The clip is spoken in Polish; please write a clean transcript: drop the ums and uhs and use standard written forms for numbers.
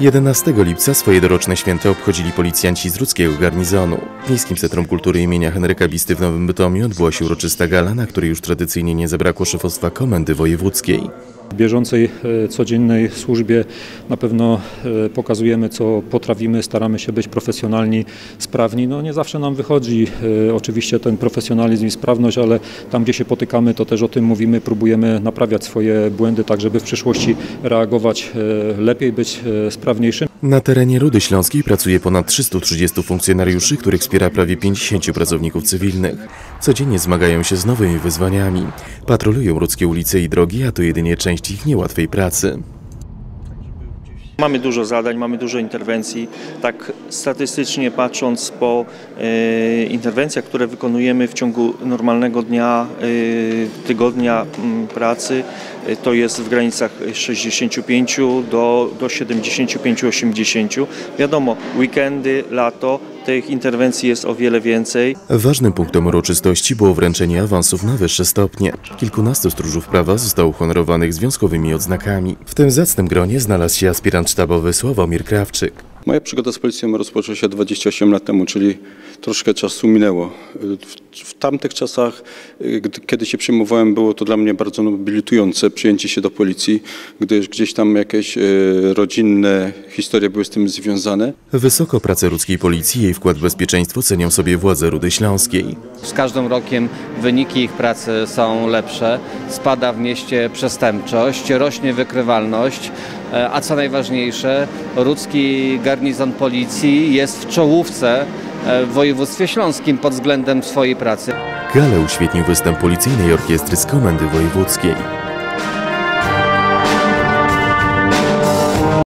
11 lipca swoje doroczne święto obchodzili policjanci z Rudzkiego Garnizonu. W Miejskim Centrum Kultury imienia Henryka Bisty w Nowym Bytomiu odbyła się uroczysta gala, na której już tradycyjnie nie zabrakło szefostwa Komendy Wojewódzkiej. W bieżącej, codziennej służbie na pewno pokazujemy, co potrafimy, staramy się być profesjonalni, sprawni. No, nie zawsze nam wychodzi oczywiście ten profesjonalizm i sprawność, ale tam, gdzie się potykamy, to też o tym mówimy, próbujemy naprawiać swoje błędy, tak żeby w przyszłości reagować lepiej, być sprawniejszym. Na terenie Rudy Śląskiej pracuje ponad 330 funkcjonariuszy, których wspiera prawie 50 pracowników cywilnych. Codziennie zmagają się z nowymi wyzwaniami. Patrolują rudzkie ulice i drogi, a to jedynie część ich niełatwej pracy. Mamy dużo zadań, mamy dużo interwencji. Tak statystycznie patrząc po interwencjach, które wykonujemy w ciągu normalnego dnia, tygodnia pracy, to jest w granicach 65 do 75-80. Wiadomo, weekendy, lato, tych interwencji jest o wiele więcej. Ważnym punktem uroczystości było wręczenie awansów na wyższe stopnie. Kilkunastu stróżów prawa zostało uhonorowanych związkowymi odznakami. W tym zacnym gronie znalazł się aspirant sztabowy Sławomir Krawczyk. Moja przygoda z policją rozpoczęła się 28 lat temu, czyli troszkę czasu minęło. W tamtych czasach, kiedy się przyjmowałem, było to dla mnie bardzo nobilitujące przyjęcie się do policji, gdyż gdzieś tam jakieś rodzinne historie były z tym związane. Wysoko pracę rudzkiej policji i jej wkład w bezpieczeństwo cenią sobie władze Rudy Śląskiej. Z każdym rokiem wyniki ich pracy są lepsze, spada w mieście przestępczość, rośnie wykrywalność, a co najważniejsze, rudzki garnizon policji jest w czołówce w województwie śląskim pod względem swojej pracy. Galę uświetnił występ policyjnej orkiestry z Komendy Wojewódzkiej.